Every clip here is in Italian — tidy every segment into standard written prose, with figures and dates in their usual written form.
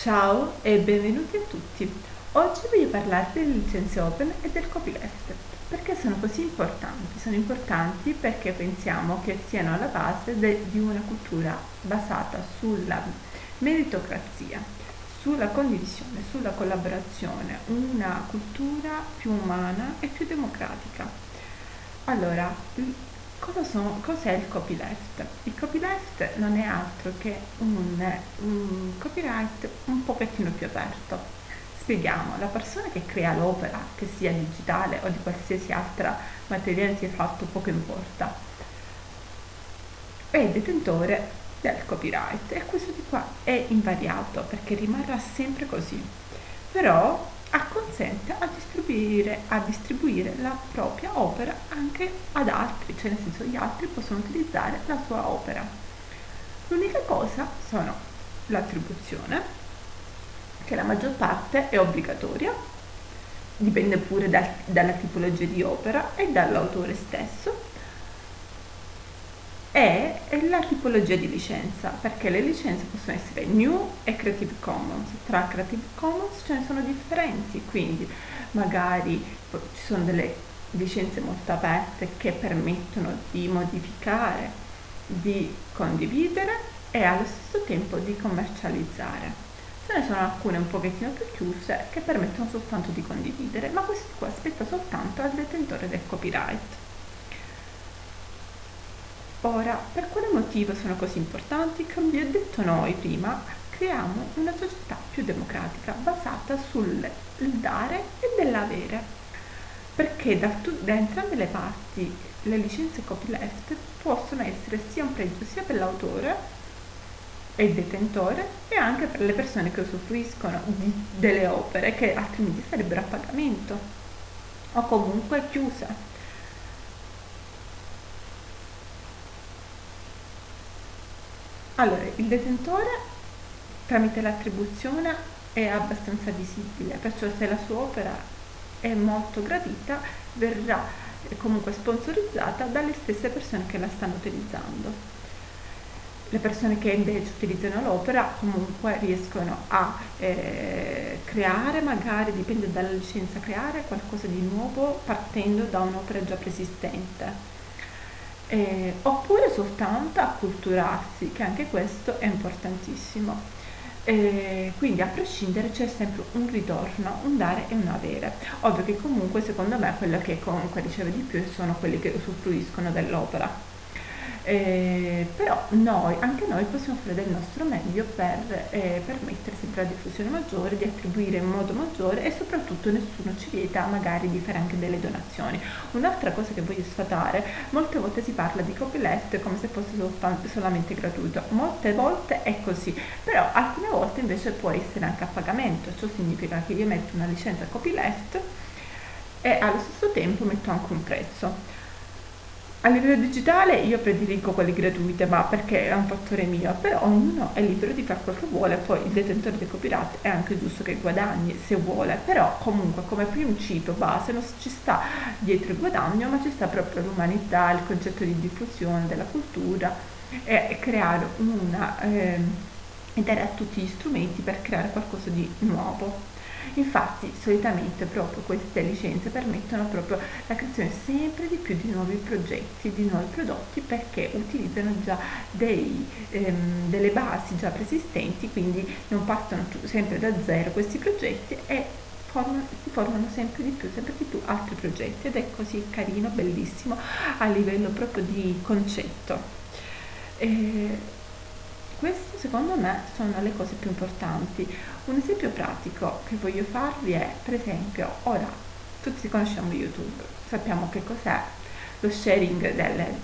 Ciao e benvenuti a tutti! Oggi voglio parlarvi delle licenze open e del copyleft. Perché sono così importanti? Sono importanti perché pensiamo che siano alla base di una cultura basata sulla meritocrazia, sulla condivisione, sulla collaborazione, una cultura più umana e più democratica. Allora, cos'è il copyleft? Il copyleft non è altro che un copyright un pochettino più aperto. Spieghiamo, la persona che crea l'opera, che sia digitale o di qualsiasi altra materiale sia fatto, poco importa, è il detentore del copyright e questo di qua è invariato perché rimarrà sempre così, però consente a distribuire la propria opera anche ad altri, cioè nel senso gli altri possono utilizzare la sua opera. L'unica cosa sono l'attribuzione, che la maggior parte è obbligatoria, dipende pure dalla tipologia di opera e dall'autore stesso, e la tipologia di licenza, perché le licenze possono essere new e Creative Commons. Tra Creative Commons ce ne sono differenti, quindi magari ci sono delle licenze molto aperte che permettono di modificare, di condividere e allo stesso tempo di commercializzare. Ce ne sono alcune un pochettino più chiuse che permettono soltanto di condividere, ma questo qua aspetta soltanto al detentore del copyright. Ora, per quale motivo sono così importanti? Come vi ho detto noi prima, creiamo una società più democratica basata sul dare e dell'avere, perché da entrambe le parti le licenze copyleft possono essere sia un pregio sia per l'autore e il detentore e anche per le persone che usufruiscono delle opere che altrimenti sarebbero a pagamento o comunque chiuse. Allora, il detentore tramite l'attribuzione è abbastanza visibile, perciò se la sua opera è molto gradita verrà comunque sponsorizzata dalle stesse persone che la stanno utilizzando. Le persone che invece utilizzano l'opera comunque riescono a creare, magari dipende dalla licenza, creare qualcosa di nuovo partendo da un'opera già preesistente. Oppure soltanto acculturarsi, che anche questo è importantissimo, quindi a prescindere c'è sempre un ritorno, un dare e un avere. Ovvio che comunque secondo me quello che comunque riceve di più sono quelli che usufruiscono dell'opera, però anche noi possiamo fare del nostro meglio per permettere sempre la diffusione maggiore, di attribuire in modo maggiore e soprattutto nessuno ci vieta magari di fare anche delle donazioni. Un'altra cosa che voglio sfatare: molte volte si parla di copyleft come se fosse solamente gratuito, molte volte è così, però alcune volte invece può essere anche a pagamento. Ciò significa che io metto una licenza copyleft e allo stesso tempo metto anche un prezzo. A livello digitale io prediligo quelli gratuiti, ma perché è un fattore mio, però ognuno è libero di fare quello che vuole. Poi il detentore del copyright è anche giusto che guadagni se vuole, però comunque come principio base non ci sta dietro il guadagno, ma ci sta proprio l'umanità, il concetto di diffusione della cultura e creare e dare a tutti gli strumenti per creare qualcosa di nuovo. Infatti solitamente proprio queste licenze permettono proprio la creazione sempre di più di nuovi progetti, di nuovi prodotti, perché utilizzano già delle basi già preesistenti, quindi non partono sempre da zero questi progetti e si formano sempre di più altri progetti, ed è così carino, bellissimo a livello proprio di concetto. Queste secondo me sono le cose più importanti. Un esempio pratico che voglio farvi è, per esempio, ora tutti conosciamo YouTube, sappiamo che cos'è lo sharing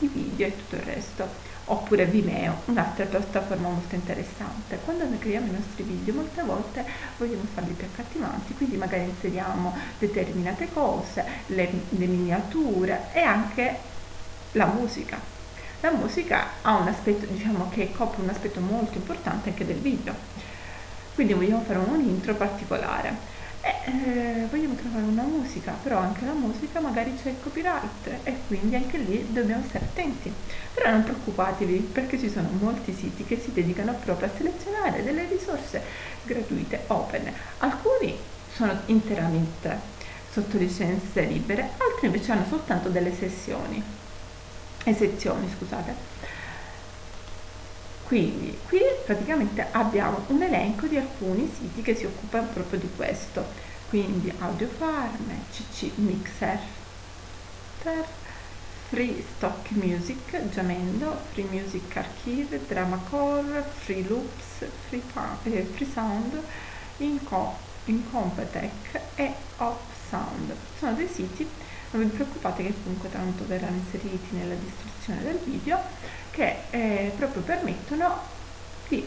di video e tutto il resto, oppure Vimeo, un'altra piattaforma molto interessante. Quando noi creiamo i nostri video molte volte vogliamo farli più accattivanti, quindi magari inseriamo determinate cose, le miniature e anche la musica. La musica ha un aspetto, diciamo, che copre un aspetto molto importante anche del video, quindi vogliamo fare un intro particolare. Vogliamo trovare una musica, però anche la musica magari c'è il copyright e quindi anche lì dobbiamo stare attenti. Però non preoccupatevi, perché ci sono molti siti che si dedicano proprio a selezionare delle risorse gratuite open. Alcuni sono interamente sotto licenze libere, altri invece hanno soltanto delle sezioni, scusate. Quindi qui praticamente abbiamo un elenco di alcuni siti che si occupano proprio di questo, quindi Audiofarm, CC Mixer, Free Stock Music, Jamendo, Free Music Archive, Drama Core, Free Loops, Free Sound, Incompetech e Opsound. Sono dei siti, non vi preoccupate che comunque tanto verranno inseriti nella descrizione del video, che proprio permettono di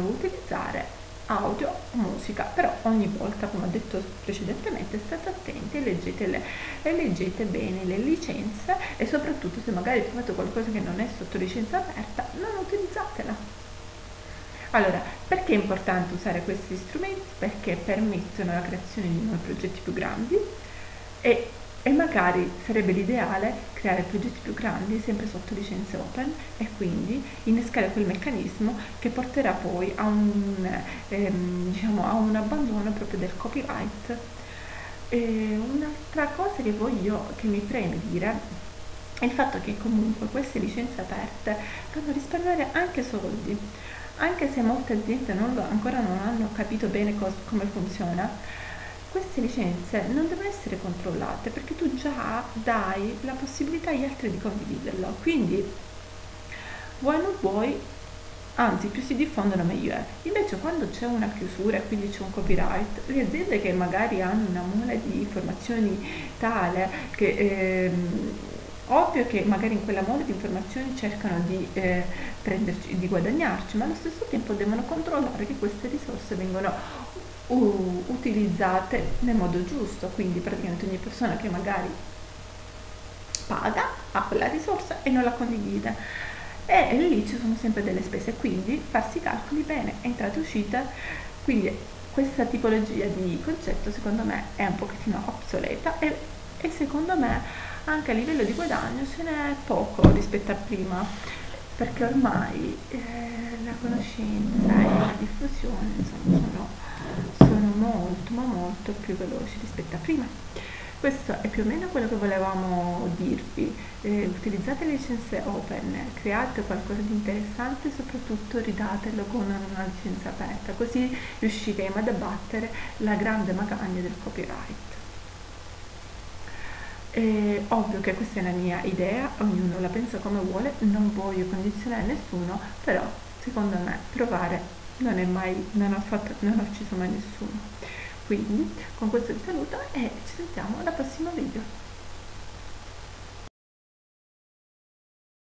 utilizzare audio o musica, però ogni volta, come ho detto precedentemente, state attenti e leggete bene le licenze, e soprattutto se magari trovate qualcosa che non è sotto licenza aperta, non utilizzatela. Allora, perché è importante usare questi strumenti? Perché permettono la creazione di nuovi progetti più grandi, e magari sarebbe l'ideale creare progetti più grandi sempre sotto licenze open, e quindi innescare quel meccanismo che porterà poi a un abbandono proprio del copyright. Un'altra cosa che mi preme dire è il fatto che comunque queste licenze aperte fanno risparmiare anche soldi, anche se molte aziende ancora non hanno capito bene come funziona. Queste licenze non devono essere controllate, perché tu già dai la possibilità agli altri di condividerlo, quindi vuoi non vuoi, anzi più si diffondono meglio è. Invece quando c'è una chiusura e quindi c'è un copyright, le aziende che magari hanno una mole di informazioni tale che ovvio che magari in quella mole di informazioni cercano di guadagnarci, ma allo stesso tempo devono controllare che queste risorse vengano utilizzate nel modo giusto, quindi praticamente ogni persona che magari paga ha quella risorsa e non la condivide, e lì ci sono sempre delle spese, quindi farsi i calcoli bene, entrate e uscite. Quindi questa tipologia di concetto secondo me è un pochettino obsoleta, e secondo me anche a livello di guadagno ce n'è poco rispetto a prima, perché ormai la conoscenza e la diffusione insomma sono molto ma molto più veloci rispetto a prima. Questo è più o meno quello che volevamo dirvi. Utilizzate le licenze open, create qualcosa di interessante e soprattutto ridatelo con una licenza aperta, così riusciremo ad abbattere la grande magagna del copyright. Ovvio che questa è una mia idea, ognuno la pensa come vuole, non voglio condizionare nessuno, però secondo me provare non ho ucciso mai nessuno. Quindi con questo vi saluto e ci sentiamo alla prossima video.